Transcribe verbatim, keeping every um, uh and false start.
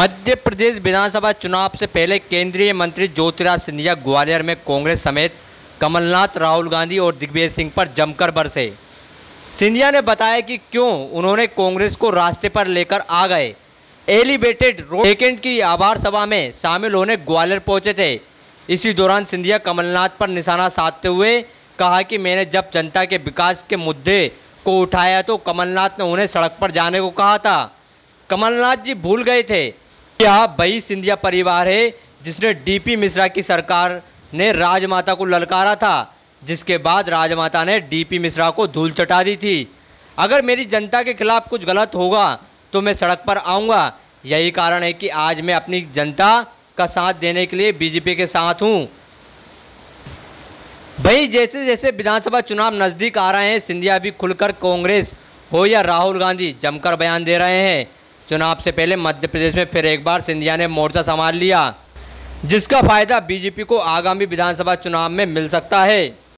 मध्य प्रदेश विधानसभा चुनाव से पहले केंद्रीय मंत्री ज्योतिरादित्य सिंधिया ग्वालियर में कांग्रेस समेत कमलनाथ, राहुल गांधी और दिग्विजय सिंह पर जमकर बरसे। सिंधिया ने बताया कि क्यों उन्होंने कांग्रेस को रास्ते पर लेकर आ गए। एलिवेटेड रोड सेकेंड की आभार सभा में शामिल होने ग्वालियर पहुंचे थे। इसी दौरान सिंधिया कमलनाथ पर निशाना साधते हुए कहा कि मैंने जब जनता के विकास के मुद्दे को उठाया तो कमलनाथ ने उन्हें सड़क पर जाने को कहा था। कमलनाथ जी भूल गए थे कि आप वही सिंधिया परिवार है जिसने डीपी मिश्रा की सरकार ने राजमाता को ललकारा था, जिसके बाद राजमाता ने डीपी मिश्रा को धूल चटा दी थी। अगर मेरी जनता के खिलाफ कुछ गलत होगा तो मैं सड़क पर आऊँगा। यही कारण है कि आज मैं अपनी जनता का साथ देने के लिए बीजेपी के साथ हूँ। भाई जैसे जैसे विधानसभा चुनाव नज़दीक आ रहे हैं, सिंधिया भी खुलकर कांग्रेस हो या राहुल गांधी जमकर बयान दे रहे हैं। चुनाव से पहले मध्य प्रदेश में फिर एक बार सिंधिया ने मोर्चा संभाल लिया, जिसका फायदा बीजेपी को आगामी विधानसभा चुनाव में मिल सकता है।